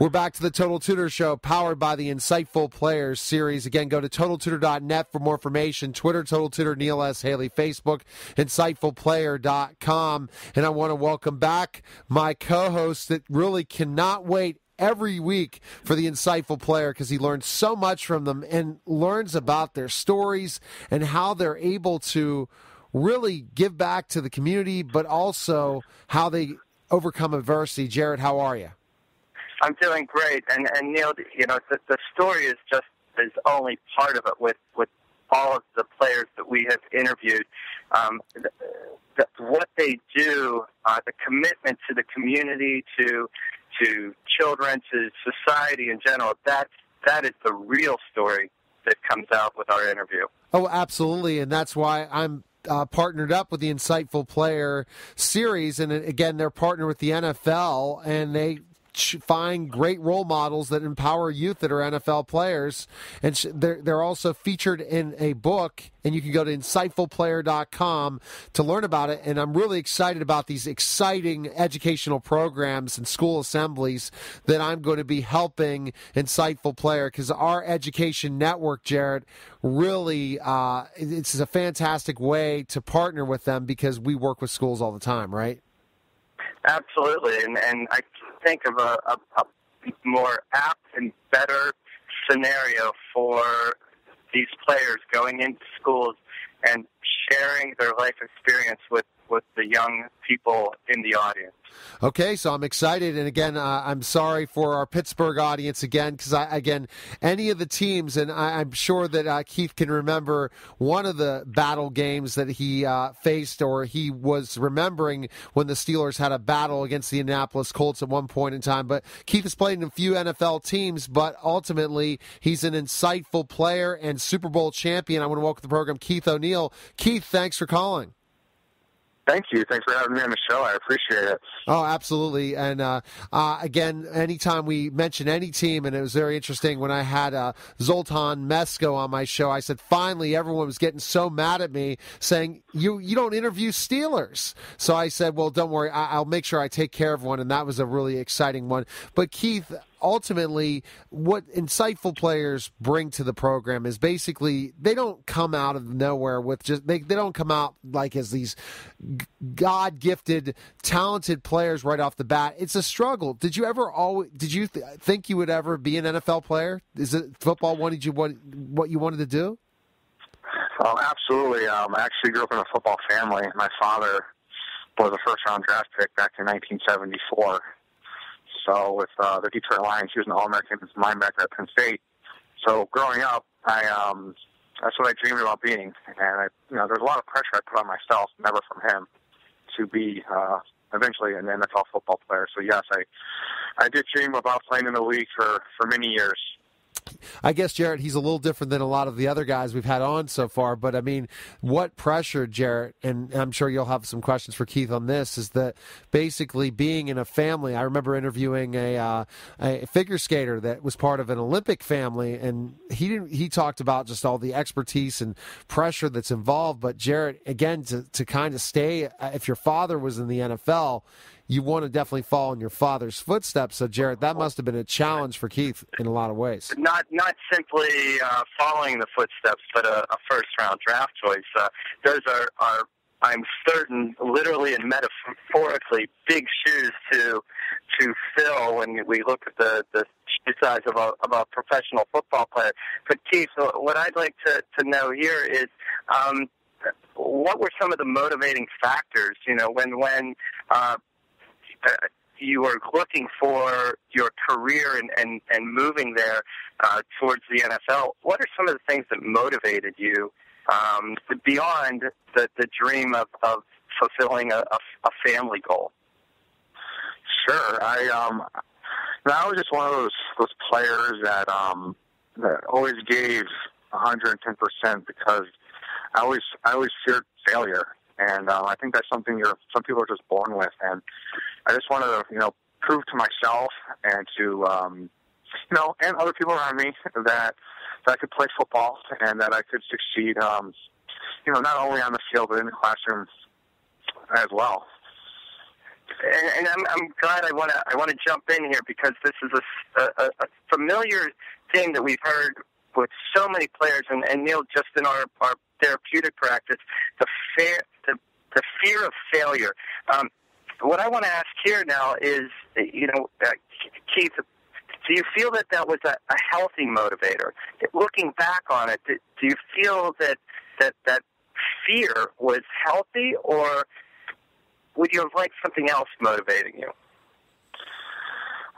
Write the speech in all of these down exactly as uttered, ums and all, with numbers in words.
We're back to the Total Tutor Show, powered by the Insightful Players series. Again, go to Total Tutor dot net for more information. Twitter, Total Tutor, Neil S. Haley. Facebook, Insightful Player dot com. And I want to welcome back my co-host that really cannot wait every week for the Insightful Player, because he learns so much from them and learns about their stories and how they're able to really give back to the community, but also how they overcome adversity. Jared, how are you? I'm doing great, and and Neil, you know, the, the story is just is only part of it. With with all of the players that we have interviewed, um, the, the, what they do, uh, the commitment to the community, to to children, to society in general, that that is the real story that comes out with our interview. Oh, absolutely, and that's why I'm Uh, partnered up with the Insightful Player series, and again, they're partnered with the N F L, and they find great role models that empower youth that are N F L players, and sh they're, they're also featured in a book, and you can go to Insightful Player dot com to learn about it. And I'm really excited about these exciting educational programs and school assemblies that I'm going to be helping Insightful Player, because our education network, Jared, really uh, it's a fantastic way to partner with them, because we work with schools all the time, right? Absolutely, and, and I think of a, a, a more apt and better scenario for these players going into schools and sharing their life experience with, with the young people in the audience. Okay, so I'm excited, and again, uh, I'm sorry for our Pittsburgh audience again, because, I, again, any of the teams, and I, I'm sure that uh, Keith can remember one of the battle games that he uh, faced, or he was remembering when the Steelers had a battle against the Indianapolis Colts at one point in time. But Keith has played in a few N F L teams, but ultimately he's an Insightful Player and Super Bowl champion. I want to welcome to the program Keith O'Neil. Keith, thanks for calling. Thank you. Thanks for having me on the show. I appreciate it. Oh, absolutely. And uh, uh, again, anytime we mention any team, and it was very interesting when I had uh, Zoltan Mesko on my show, I said, finally, everyone was getting so mad at me saying, you you don't interview Steelers. So I said, well, don't worry. I I'll make sure I take care of one. And that was a really exciting one. But Keith, ultimately, what Insightful Players bring to the program is basically they don't come out of nowhere with just they, they don't come out like as these God-gifted, talented players right off the bat. It's a struggle. Did you ever always did you th think you would ever be an N F L player? Is it football wanted you what what you wanted to do? Oh, absolutely. Um, I actually grew up in a football family. My father was a first-round draft pick back in nineteen seventy-four. So with uh, the Detroit Lions, he was an All-American linebacker at Penn State. So growing up, I um, that's what I dreamed about being. And I, you know, there's a lot of pressure I put on myself, never from him, to be uh, eventually an N F L football player. So yes, I I did dream about playing in the league for for many years. I guess, Jarrett, he's a little different than a lot of the other guys we've had on so far. But, I mean, what pressure, Jarrett, and I'm sure you'll have some questions for Keith on this, is that basically being in a family. I remember interviewing a, uh, a figure skater that was part of an Olympic family, and he, didn't, he talked about just all the expertise and pressure that's involved. But, Jarrett, again, to, to kind of stay, if your father was in the N F L, you want to definitely follow in your father's footsteps. So, Jared, that must have been a challenge for Keith in a lot of ways. Not not simply uh, following the footsteps, but a, a first-round draft choice. Uh, those are, are, I'm certain, literally and metaphorically, big shoes to to fill when we look at the, the shoe size of a, of a professional football player. But, Keith, what I'd like to, to know here is um, what were some of the motivating factors, you know, when, when uh, Uh, you are looking for your career and, and, and moving there uh, towards the N F L, what are some of the things that motivated you um, beyond the, the dream of, of fulfilling a, a family goal? Sure. I um, I was just one of those, those players that, um, that always gave one hundred ten percent, because I always, I always feared failure. And um, I think that's something you're, some people are just born with. And I just wanted to, you know, prove to myself and to, um, you know, and other people around me that, that I could play football and that I could succeed, um, you know, not only on the field but in the classroom as well. and, and I'm, I'm glad I want to I want to jump in here because this is a, a, a familiar thing that we've heard with so many players, and, and Neil, just in our, our therapeutic practice, the fear, the, the fear of failure. Um, what I want to ask here now is, you know, uh, Keith, do you feel that that was a, a healthy motivator? Looking back on it, do, do you feel that that that fear was healthy, or would you have liked something else motivating you?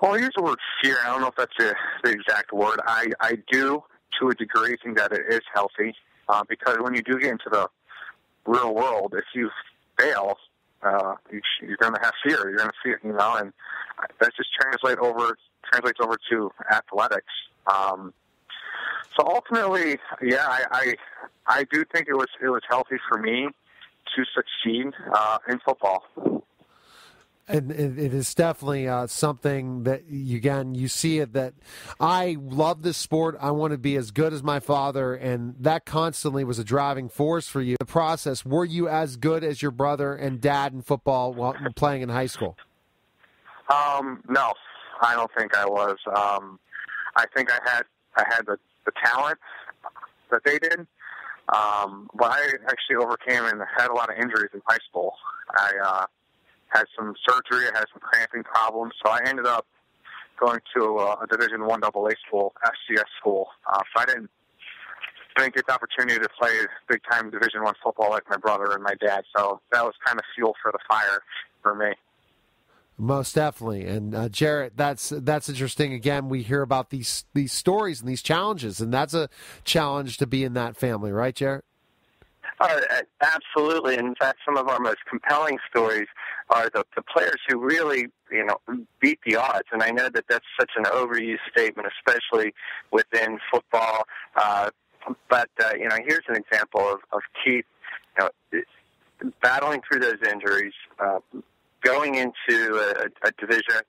Well, here's the word fear. I don't know if that's a, the exact word. I, I do, to a degree, think that it is healthy uh, because when you do get into the real world, if you fail, uh, you, you're going to have fear. You're going to see it, you know, and that's just translate over translates over to athletics. Um, so ultimately, yeah, I, I I do think it was it was healthy for me to succeed uh, in football. And it is definitely uh, something that, you, again, you see it that I love this sport. I want to be as good as my father, and that constantly was a driving force for you. The process, were you as good as your brother and dad in football while playing in high school? Um, no, I don't think I was. Um, I think I had I had the, the talent that they did, um, but I actually overcame and had a lot of injuries in high school. I uh, had some surgery, I had some cramping problems, so I ended up going to a, a Division One Double A school, F C S school. Uh, so I didn't didn't get the opportunity to play big time Division One football like my brother and my dad. So that was kind of fuel for the fire for me. Most definitely, and uh, Jarrett, that's that's interesting. Again, we hear about these these stories and these challenges, and that's a challenge to be in that family, right, Jarrett? Uh, absolutely. In fact, some of our most compelling stories are the, the players who really, you know, beat the odds. And I know that that's such an overused statement, especially within football. Uh, but, uh, you know, here's an example of, of Keith, you know, battling through those injuries, uh, going into a, a division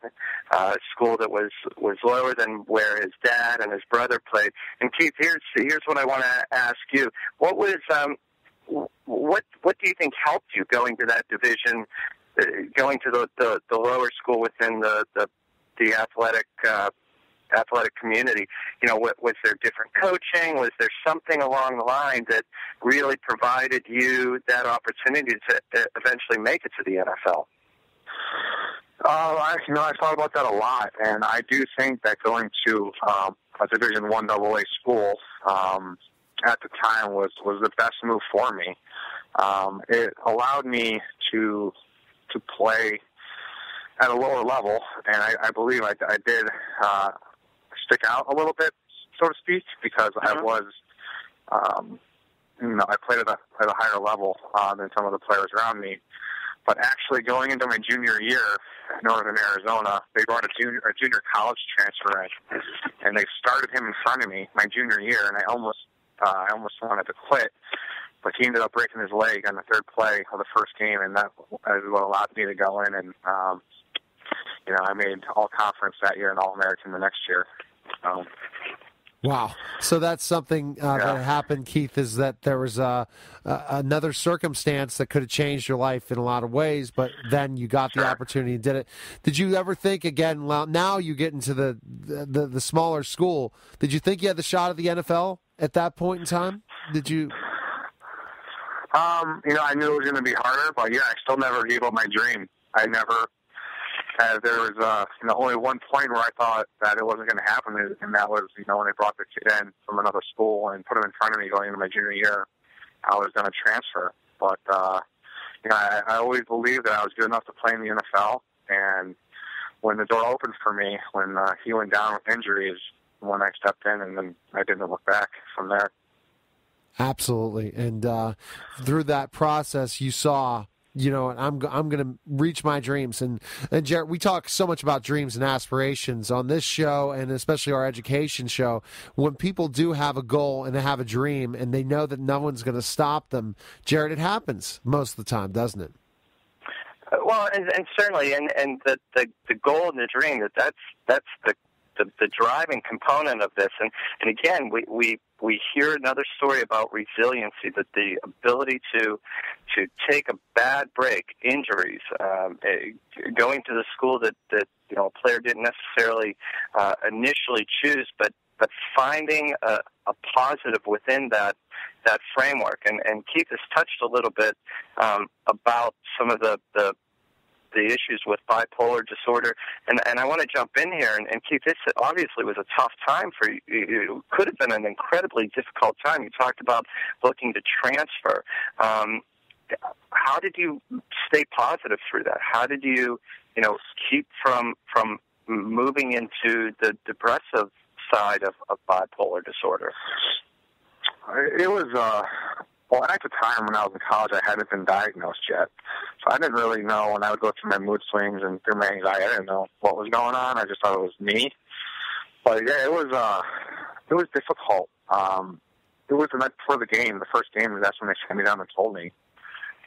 uh, school that was, was lower than where his dad and his brother played. And, Keith, here's, here's what I want to ask you. What was... Um, What what do you think helped you going to that division, uh, going to the, the, the lower school within the the, the athletic uh, athletic community? You know, what, was there different coaching? Was there something along the line that really provided you that opportunity to, to eventually make it to the N F L? Uh, I, you know, I thought about that a lot, and I do think that going to um, a Division One Double A school. Um, at the time was, was the best move for me. Um, it allowed me to, to play at a lower level. And I, I believe I, I did, uh, stick out a little bit, so to speak, because mm-hmm. I was, um, you know, I played at a, at a higher level, uh, than some of the players around me. But actually going into my junior year in Northern Arizona, they brought a junior, a junior college transfer in, and they started him in front of me my junior year. And I almost, Uh, I almost wanted to quit, but he ended up breaking his leg on the third play of the first game, and that is what allowed me to go in. And, um, you know, I made all-conference that year and all-American the next year. Um, wow. So that's something uh, yeah. that happened, Keith, is that there was uh, uh, another circumstance that could have changed your life in a lot of ways, but then you got sure. the opportunity and did it. Did you ever think, again, now you get into the, the, the smaller school, did you think you had the shot at the N F L? At that point in time, did you? Um, you know, I knew it was going to be harder, but yeah, I still never gave up my dream. I never. Uh, there was uh, you know, only one point where I thought that it wasn't going to happen, and that was, you know, when they brought the kid in from another school and put him in front of me going into my junior year. I was going to transfer, but uh, you know, I, I always believed that I was good enough to play in the N F L. And when the door opened for me, when uh, he went down with injuries. When I stepped in, and then I didn't look back from there. Absolutely, and uh, through that process, you saw, you know, I'm I'm going to reach my dreams. And and Jarrett, we talk so much about dreams and aspirations on this show, and especially our education show. When people do have a goal and they have a dream, and they know that no one's going to stop them, Jarrett, it happens most of the time, doesn't it? Well, and, and certainly, and and the, the the goal and the dream that that's that's the. the, the driving component of this. And, and again, we, we, we hear another story about resiliency, that the ability to to take a bad break, injuries, um, going to the school that, that you know a player didn't necessarily uh, initially choose, but but finding a, a positive within that that framework. And, and Keith has touched a little bit um, about some of the, the the issues with bipolar disorder. And, and I want to jump in here. And, and Keith, this obviously was a tough time for you. It could have been an incredibly difficult time. You talked about looking to transfer. Um, how did you stay positive through that? How did you, you know, keep from, from moving into the depressive side of, of bipolar disorder? It was, uh, well, at the time when I was in college, I hadn't been diagnosed yet. So I didn't really know when I would go through my mood swings and through my anxiety. I didn't know what was going on. I just thought it was me. But, yeah, it was uh, it was difficult. Um, it was the night before the game, the first game, and that's when they sat me down and told me.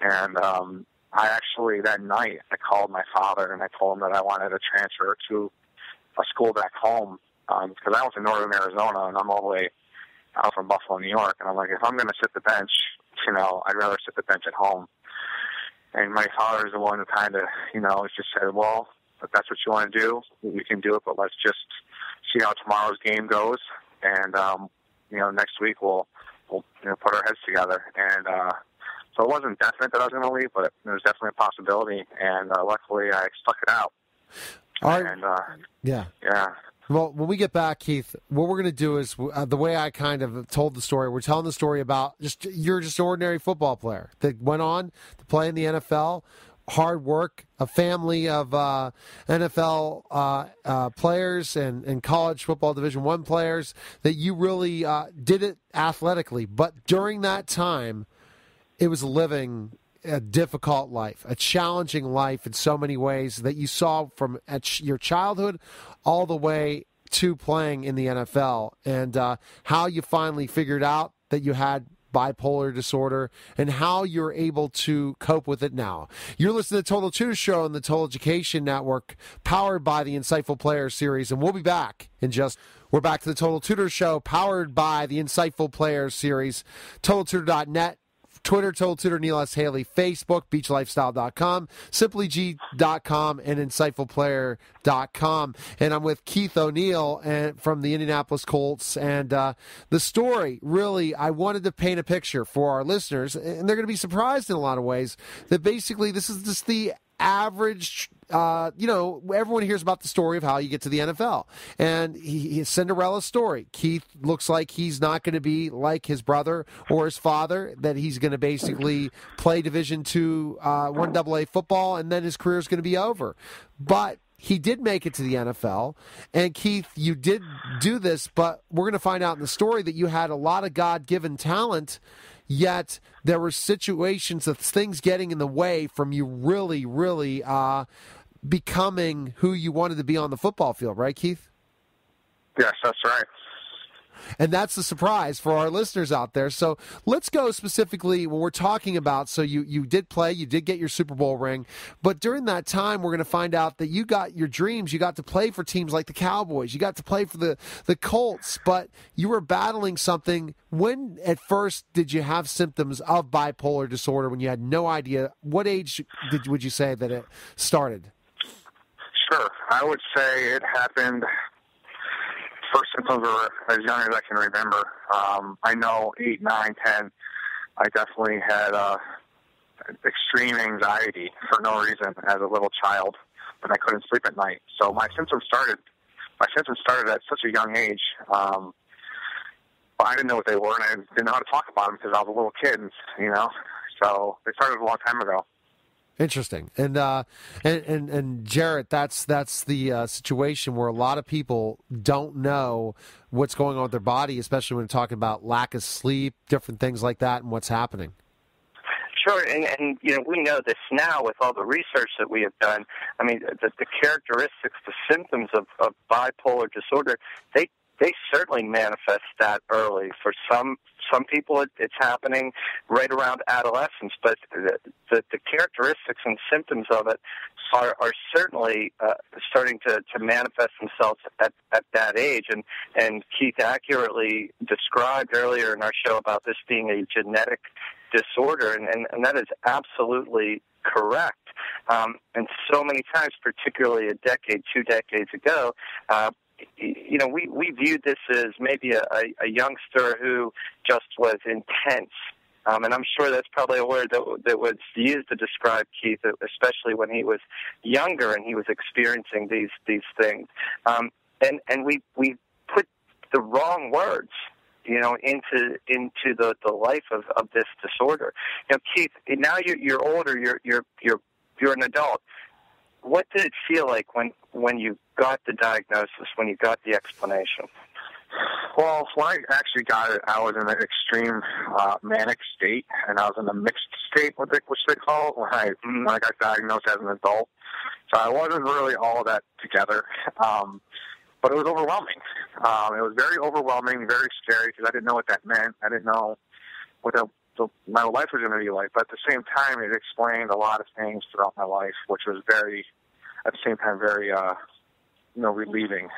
And um, I actually, that night, I called my father, and I told him that I wanted to transfer to a school back home because um, I was in Northern Arizona, and I'm all the way I'm from Buffalo, New York, and I'm like, if I'm going to sit the bench, you know, I'd rather sit the bench at home. And my father's the one who kind of, you know, just said, well, if that's what you want to do, we can do it, but let's just see how tomorrow's game goes. And, um, you know, next week we'll, we'll you know, put our heads together. And uh, so it wasn't definite that I was going to leave, but there was definitely a possibility. And uh, luckily I stuck it out. All right. And, uh, yeah. Yeah. Well, when we get back, Keith, what we're going to do is uh, the way I kind of told the story, we're telling the story about just you're just an ordinary football player that went on to play in the N F L, hard work, a family of uh, N F L uh, uh, players and, and college football Division One players, that you really uh, did it athletically. But during that time, it was living a difficult life, a challenging life in so many ways that you saw from at your childhood all the way to playing in the N F L, and uh, how you finally figured out that you had bipolar disorder and how you're able to cope with it now. You're listening to the Total Tutor Show on the Total Education Network, powered by the Insightful Player Series, and we'll be back in just... We're back to the Total Tutor Show, powered by the Insightful Player Series, Total Tutor dot net, Twitter, Total Tutor, Neil S. Haley, Facebook, Beach Lifestyle dot com, Simply G dot com, and Insightful Player dot com. And I'm with Keith O'Neil and from the Indianapolis Colts. And uh, the story, really, I wanted to paint a picture for our listeners, and they're going to be surprised in a lot of ways that basically this is just the average... Uh, you know, everyone hears about the story of how you get to the N F L, and he, his Cinderella story. Keith looks like he's not going to be like his brother or his father, that he's going to basically play Division Two, uh, one double A football, and then his career is going to be over. But he did make it to the N F L, and Keith, you did do this, but we're going to find out in the story that you had a lot of God-given talent, yet there were situations of things getting in the way from you really, really uh, becoming who you wanted to be on the football field, right, Keith? Yes, that's right. And that's the surprise for our listeners out there. So let's go specifically when we're talking about, so you, you did play, you did get your Super Bowl ring, but during that time we're going to find out that you got your dreams, you got to play for teams like the Cowboys, you got to play for the, the Colts, but you were battling something. When at first did you have symptoms of bipolar disorder when you had no idea? What age did, would you say that it started? Sure. I would say it happened... First symptoms were as young as I can remember. Um, I know eight, nine, ten. I definitely had uh, extreme anxiety for no reason as a little child, but I couldn't sleep at night. So my symptoms started. My symptoms started at such a young age. Um, but I didn't know what they were, and I didn't know how to talk about them because I was a little kid, and, you know. So they started a long time ago. Interesting. And, uh, and, and, and Jarrett, that's, that's the uh, situation where a lot of people don't know what's going on with their body, especially when talking about lack of sleep, different things like that, and what's happening. Sure, and, and you know, we know this now with all the research that we have done. I mean, the, the characteristics, the symptoms of, of bipolar disorder, they they certainly manifest that early. For some some people, it, it's happening right around adolescence, but the, the, the characteristics and symptoms of it are, are certainly uh, starting to, to manifest themselves at, at that age. And, and Keith accurately described earlier in our show about this being a genetic disorder, and, and, and that is absolutely correct. Um, and so many times, particularly a decade, two decades ago, uh, you know, we, we viewed this as maybe a, a youngster who just was intense. Um, and I'm sure that's probably a word that, that was used to describe Keith, especially when he was younger and he was experiencing these, these things. Um, and, and we, we put the wrong words, you know, into into the, the life of, of this disorder. You know, Keith, now you're, you're older, you're, you're, you're, you're an adult. What did it feel like when, when you got the diagnosis, when you got the explanation? Well, when I actually got it, I was in an extreme uh, manic state, and I was in a mixed state, what they, which they call it, when I, when I got diagnosed as an adult. So I wasn't really all that together, um, but it was overwhelming. Um, it was very overwhelming, very scary, because I didn't know what that meant. I didn't know what that So my life was going to be like, but at the same time, it explained a lot of things throughout my life, which was very, at the same time, very, uh, you know, relieving.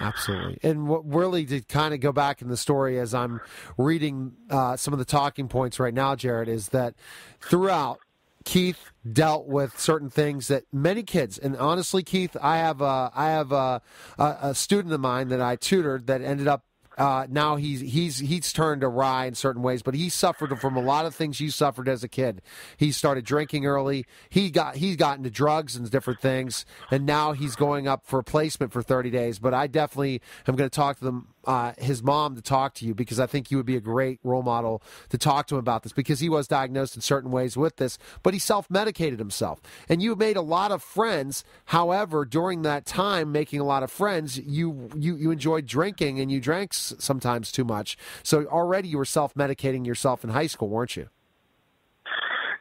Absolutely. And what really to kind of go back in the story as I'm reading uh, some of the talking points right now, Jared, is that throughout, Keith dealt with certain things that many kids, and honestly, Keith, I have a, I have a, a student of mine that I tutored that ended up Uh, now he's he's he's turned awry in certain ways, but he suffered from a lot of things you suffered as a kid. He started drinking early. He got he got into drugs and different things, and now he's going up for placement for thirty days. But I definitely am going to talk to them, uh, his mom, to talk to you, because I think you would be a great role model to talk to him about this, because he was diagnosed in certain ways with this, but he self-medicated himself. And you made a lot of friends. However, during that time, making a lot of friends, you you you enjoyed drinking, and you drank sometimes too much. So already you were self-medicating yourself in high school, weren't you?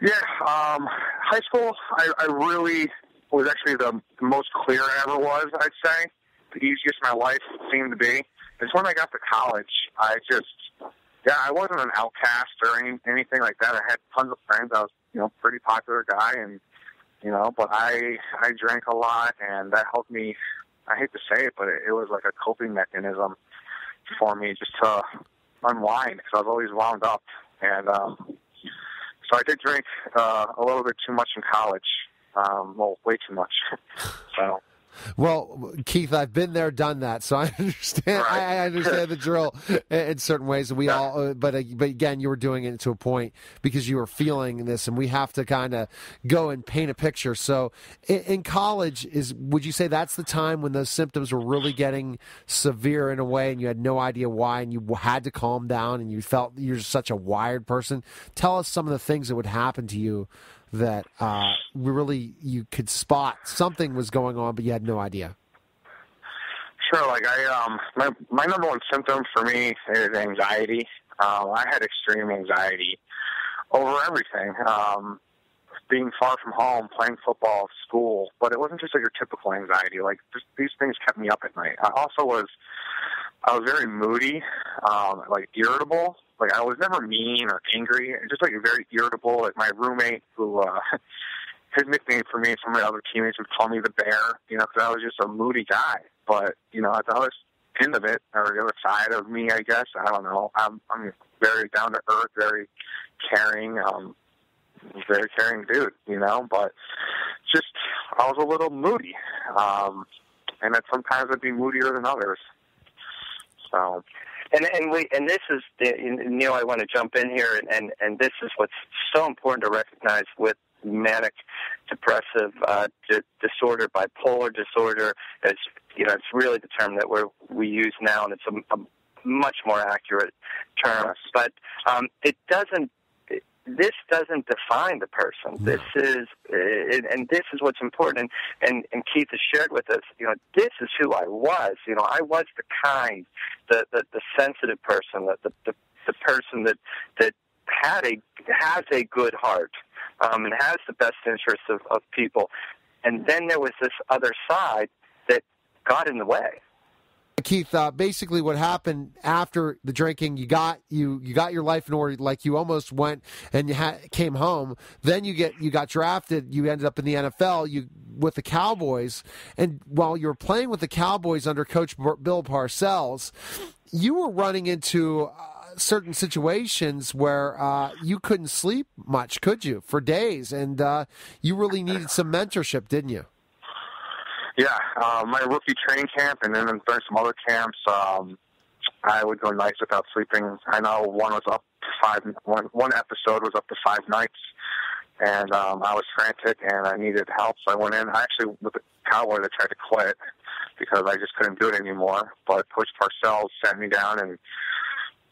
Yeah. Um, high school, I, I really was actually the most clear I ever was, I'd say. The easiest my life seemed to be. It's when I got to college, I just, yeah, I wasn't an outcast or any, anything like that. I had tons of friends. I was, you know, pretty popular guy, and, you know, but I, I drank a lot, and that helped me. I hate to say it, but it, it was like a coping mechanism for me just to unwind, because I was always wound up. And um, so I did drink uh, a little bit too much in college, um, well, way too much. So. Well, Keith, I've been there, done that, so I understand. Right. I understand the drill in certain ways. We yeah. all, but but again, you were doing it to a point because you were feeling this, and we have to kind of go and paint a picture. So, in college, is would you say that's the time when those symptoms were really getting severe in a way, and you had no idea why, and you had to calm down, and you felt you're such a wired person? Tell us some of the things that would happen to you that uh, we really you could spot something was going on, but you had no idea. Sure, like I, um, my my number one symptom for me is anxiety. Um, I had extreme anxiety over everything. Um, being far from home, playing football, school, but it wasn't just like your typical anxiety. Like just, these things kept me up at night. I also was, I was very moody, um, like irritable. Like, I was never mean or angry. Just, like, very irritable. Like, my roommate, who, uh, his nickname for me and some of my other teammates would call me the bear, you know, because I was just a moody guy. But, you know, at the other end of it, or the other side of me, I guess, I don't know. I'm, I'm very down-to-earth, very caring, um, very caring dude, you know. But just, I was a little moody. Um, and that sometimes I'd be moodier than others. So... And and we and this is Neil. I want to jump in here, and, and, and this is what's so important to recognize with manic depressive uh, d disorder, bipolar disorder. It's you know it's really the term that we we use now, and it's a, a much more accurate term. Yes. But um, it doesn't. It, this doesn't define the person. No. This is it, and this is what's important. And, and and Keith has shared with us. You know, this is who I was. You know, I was the kind. The, the, the sensitive person, the, the, the person that, that had a, has a good heart um, and has the best interests of, of people. And then there was this other side that got in the way. Keith, uh, basically what happened after the drinking, you got you you got your life in order, like you almost went and you ha came home. Then you get you got drafted. You ended up in the N F L. You with the Cowboys, and while you were playing with the Cowboys under Coach Bill Parcells, you were running into Uh, certain situations where uh, you couldn't sleep much, could you, for days? And uh, you really needed some mentorship, didn't you? Yeah, uh, my rookie training camp and then during some other camps, um, I would go nights without sleeping. I know one was up to five, one, one episode was up to five nights, and um, I was frantic and I needed help, so I went in. I actually, with the Cowboys, I tried to quit because I just couldn't do it anymore, but Coach Parcells sent me down and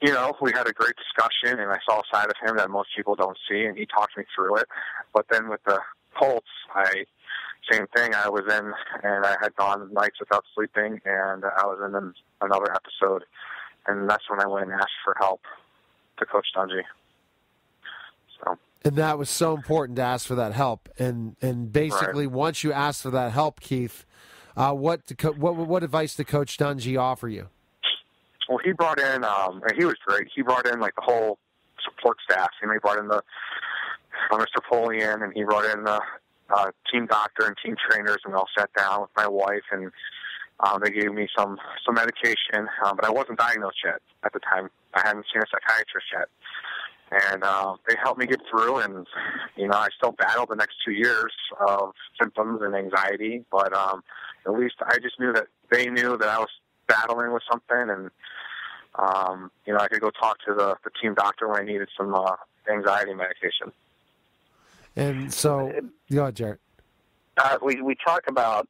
you know, we had a great discussion, and I saw a side of him that most people don't see, and he talked me through it. But then with the Colts, I same thing. I was in, and I had gone nights without sleeping, and I was in an, another episode. And that's when I went and asked for help to Coach Dungy. So. And that was so important to ask for that help. And and basically, right. Once you asked for that help, Keith, uh, what, to co what, what advice did Coach Dungy offer you? Well, he brought in, um, and he was great. He brought in like the whole support staff. You know, he brought in the uh, Mister Polian, and he brought in the uh, team doctor and team trainers, and we all sat down with my wife, and um, they gave me some some medication. Um, but I wasn't diagnosed yet at the time. I hadn't seen a psychiatrist yet, and uh, they helped me get through. And you know, I still battled the next two years of symptoms and anxiety, but um, at least I just knew that they knew that I was battling with something, and um, you know, I could go talk to the, the team doctor when I needed some uh, anxiety medication. And so, go ahead, Jared. Uh, we we talk about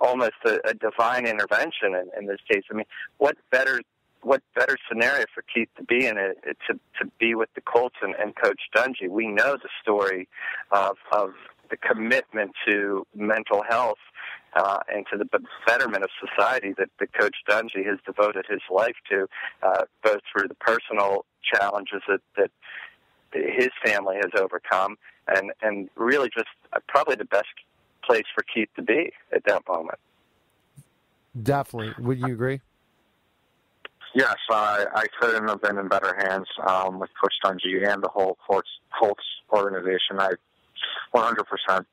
almost a, a divine intervention in, in this case. I mean, what better what better scenario for Keith to be in it, it to to be with the Colts and, and Coach Dungy? We know the story of of the commitment to mental health Uh, and to the betterment of society that, that Coach Dungy has devoted his life to, uh, both through the personal challenges that, that his family has overcome, and, and really just probably the best place for Keith to be at that moment. Definitely. Would you agree? Yes, I, I couldn't have been in better hands um, with Coach Dungy and the whole Colts, Colts organization. I one hundred percent.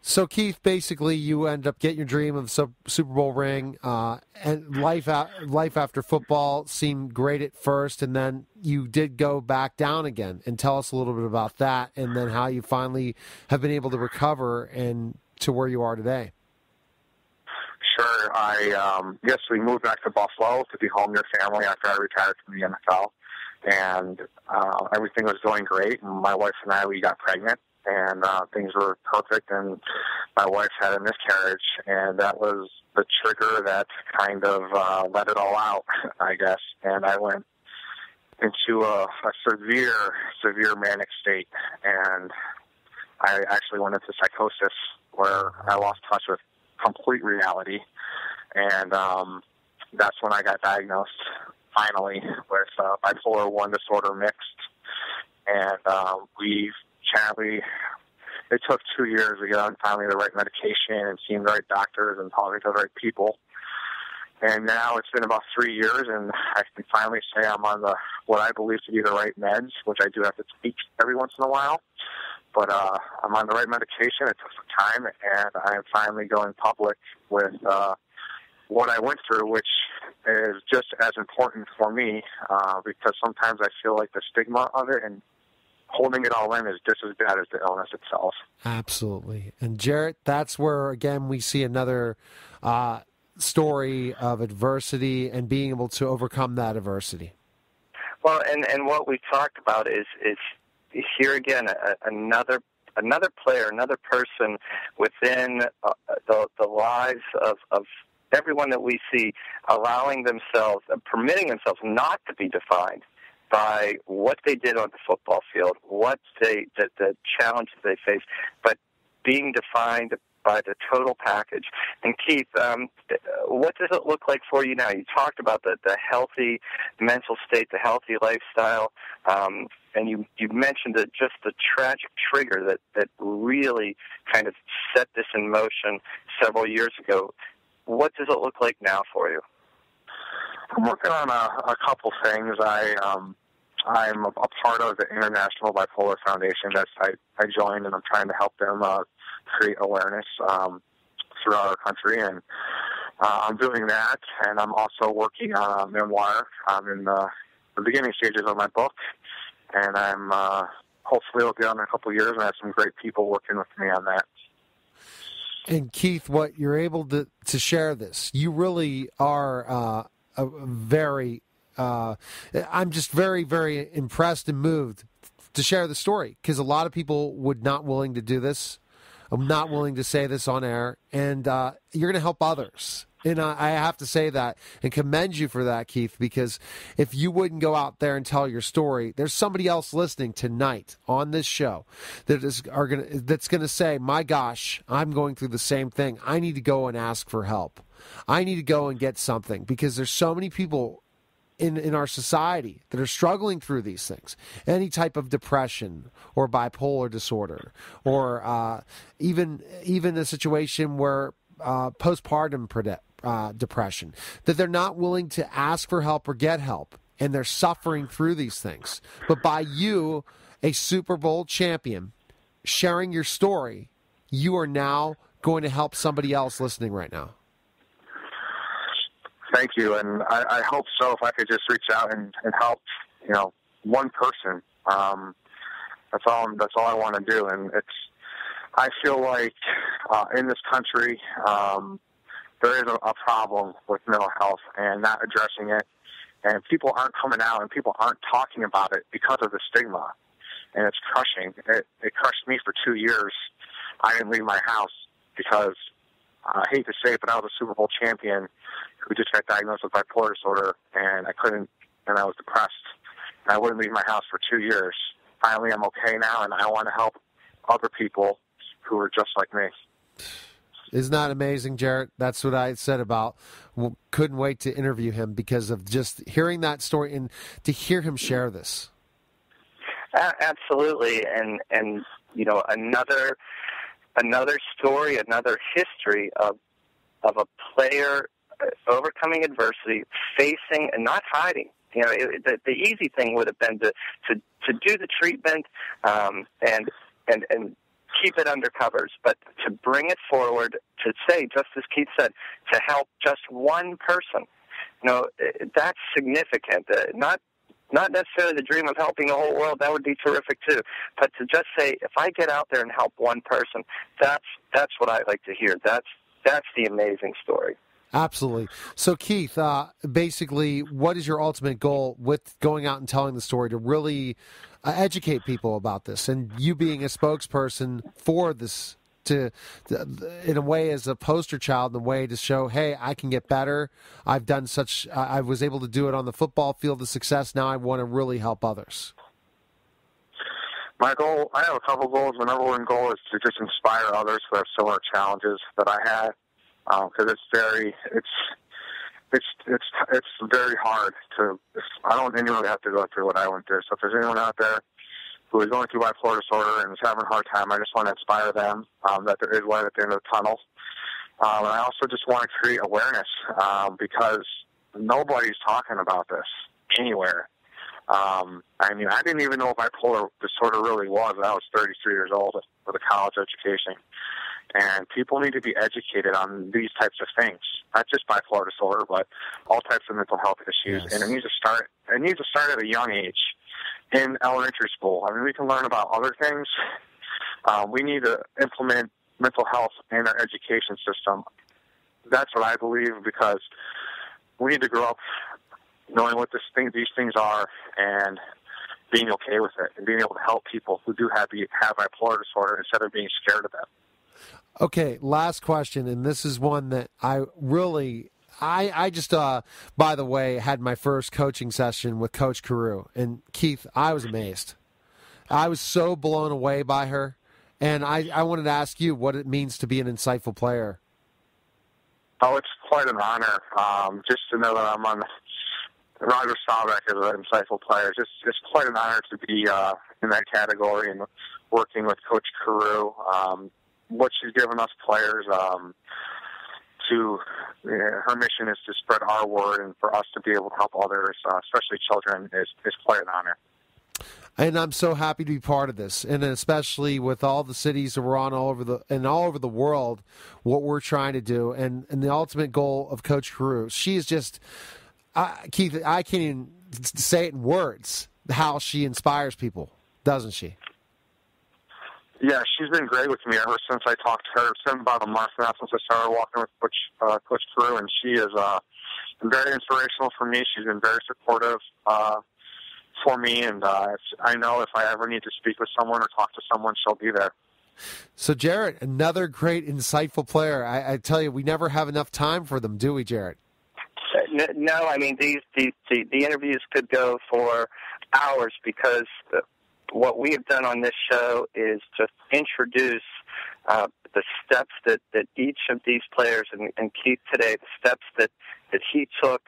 So, Keith, basically, you end up getting your dream of Super Bowl ring, uh, and life out, life after football seemed great at first, and then you did go back down again. And tell us a little bit about that, and then how you finally have been able to recover and to where you are today. Sure. I um, yes, we moved back to Buffalo to be home to your family after I retired from the N F L, and uh, everything was going great. And my wife and I, we got pregnant. And uh, things were perfect, and my wife had a miscarriage, and that was the trigger that kind of uh, let it all out, I guess. And I went into a, a severe, severe manic state, and I actually went into psychosis where I lost touch with complete reality. And um, that's when I got diagnosed, finally, with uh, bipolar one disorder mixed, and uh, we've Chadley, it took two years to get on finally the right medication and seeing the right doctors and talking to the right people. And now it's been about three years, and I can finally say I'm on the what I believe to be the right meds, which I do have to take every once in a while. But uh, I'm on the right medication. It took some time, and I'm finally going public with uh, what I went through, which is just as important for me uh, because sometimes I feel like the stigma of it and holding it all in is just as bad as the illness itself. Absolutely. And, Jarrett, that's where, again, we see another uh, story of adversity and being able to overcome that adversity. Well, and, and what we talked about is, is here again, a, another another player, another person within uh, the, the lives of, of everyone that we see, allowing themselves, uh, permitting themselves not to be defined by what they did on the football field, what they, the, the challenges they faced, but being defined by the total package. And Keith, um, what does it look like for you now? You talked about the, the healthy mental state, the healthy lifestyle, um, and you, you mentioned that just the tragic trigger that, that really kind of set this in motion several years ago. What does it look like now for you? I'm working on a, a couple things. I, um, I'm a, a part of the International Bipolar Foundation that I, I joined, and I'm trying to help them uh, create awareness um, throughout our country. And uh, I'm doing that, and I'm also working on a memoir. I'm in the, the beginning stages of my book, and I'm uh, hopefully it'll be on in a couple of years, and I have some great people working with me on that. And Keith, what you're able to, to share this, you really are uh, a very, uh, I'm just very, very impressed and moved to share the story, because a lot of people would not willing to do this. I'm not willing to say this on air, and uh, you're going to help others. And I, I have to say that and commend you for that, Keith, because if you wouldn't go out there and tell your story, there's somebody else listening tonight on this show that is are gonna that's gonna say, "My gosh, I'm going through the same thing. I need to go and ask for help. I need to go and get something," because there's so many people in in our society that are struggling through these things, any type of depression or bipolar disorder, or uh, even even a situation where uh, postpartum predict. Uh, depression, that they're not willing to ask for help or get help, and they're suffering through these things. But by you, a Super Bowl champion, sharing your story, you are now going to help somebody else listening right now. Thank you, and I, I hope so. If I could just reach out and, and help, you know, one person, um, that's all. That's all I want to do. And it's, I feel like uh, in this country, Um, there is a problem with mental health and not addressing it, and people aren't coming out and people aren't talking about it because of the stigma, and it's crushing. It, it crushed me for two years. I didn't leave my house because, uh, I hate to say it, but I was a Super Bowl champion who just got diagnosed with bipolar disorder, and I couldn't, and I was depressed, and I wouldn't leave my house for two years. Finally, I'm okay now, and I want to help other people who are just like me. Isn't that amazing, Jarrett? That's what I said about, well, couldn't wait to interview him because of just hearing that story and to hear him share this. Absolutely. And, and you know, another another story, another history of, of a player overcoming adversity, facing and not hiding. You know, it, the, the easy thing would have been to, to, to do the treatment um, and and and keep it under covers, but to bring it forward, to say, just as Keith said, to help just one person, you know, that's significant. Uh, not not necessarily the dream of helping the whole world. That would be terrific too. But to just say, if I get out there and help one person, that's that's what I like to hear. That's that's the amazing story. Absolutely. So, Keith, uh, basically, what is your ultimate goal with going out and telling the story to really uh, educate people about this, and you being a spokesperson for this, to, to in a way as a poster child, in a way to show, hey, I can get better. I've done such. Uh, I was able to do it on the football field of success. Now I want to really help others. My goal, I have a couple goals. My number one goal is to just inspire others who have similar challenges that I had. Because um, it's very, it's, it's, it's, it's very hard to. I don't think anyone have to go through what I went through. So if there's anyone out there who is going through bipolar disorder and is having a hard time, I just want to inspire them um, that there is light at the end of the tunnel. Um, and I also just want to create awareness um, because nobody's talking about this anywhere. Um, I mean, I didn't even know what bipolar disorder really was. I was thirty-three years old with a college education. And people need to be educated on these types of things, not just bipolar disorder, but all types of mental health issues. Yes. And it needs to start. It needs to start at a young age, in elementary school. I mean, we can learn about other things. Uh, we need to implement mental health in our education system. That's what I believe, because we need to grow up knowing what this thing, these things are, and being okay with it, and being able to help people who do have have bipolar disorder instead of being scared of them. Okay, last question, and this is one that I really, I, I just, uh, by the way, had my first coaching session with Coach Carew, and Keith, I was amazed. I was so blown away by her, and I, I wanted to ask you what it means to be an insightful player. Oh, it's quite an honor, um, just to know that I'm on Roger Staubach as an insightful player. It's, it's quite an honor to be uh, in that category and working with Coach Carew. Um, what she's given us players, um, to uh, her mission is to spread our word, and for us to be able to help others, uh, especially children, is, is quite an honor. And I'm so happy to be part of this, and especially with all the cities that we're on all over the and all over the world, what we're trying to do, and, and the ultimate goal of Coach Carew. She is just, I, Keith, I can't even say it in words how she inspires people, doesn't she? Yeah, she's been great with me ever since I talked to her. It's been about a month now since I started walking with Coach, uh, Coach Carew, and she is uh, very inspirational for me. She's been very supportive uh, for me, and uh, I know if I ever need to speak with someone or talk to someone, she'll be there. So, Jarrett, another great, insightful player. I, I tell you, we never have enough time for them, do we, Jarrett? No, I mean, these, these the, the interviews could go for hours, because the, what we have done on this show is to introduce uh, the steps that, that each of these players, and, and Keith today, the steps that, that he took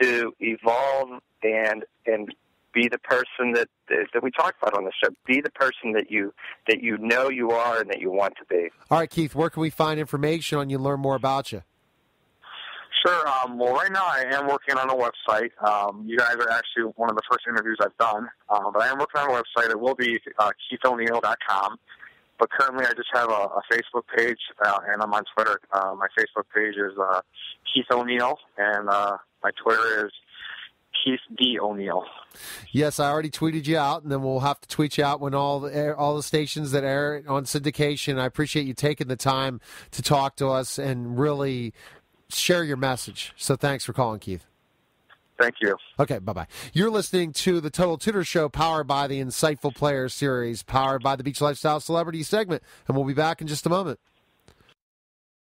to evolve and and be the person that that we talked about on the show. Be the person that you that you know you are and that you want to be. All right, Keith, where can we find information on you, learn more about you? Sure. Um, well, right now I am working on a website. Um, you guys are actually one of the first interviews I've done, um, but I am working on a website. It will be uh, Keith O Neil dot com, but currently I just have a, a Facebook page, uh, and I'm on Twitter. Uh, my Facebook page is uh, Keith O'Neil, and uh, my Twitter is Keith D. O'Neil. Yes, I already tweeted you out, and then we'll have to tweet you out when all the, all the stations that air on syndication. I appreciate you taking the time to talk to us and really share your message. So thanks for calling, Keith. Thank you. Okay, bye-bye. You're listening to the Total Tutor Show, powered by the Insightful Players series, powered by the Beach Lifestyle Celebrity segment, and we'll be back in just a moment.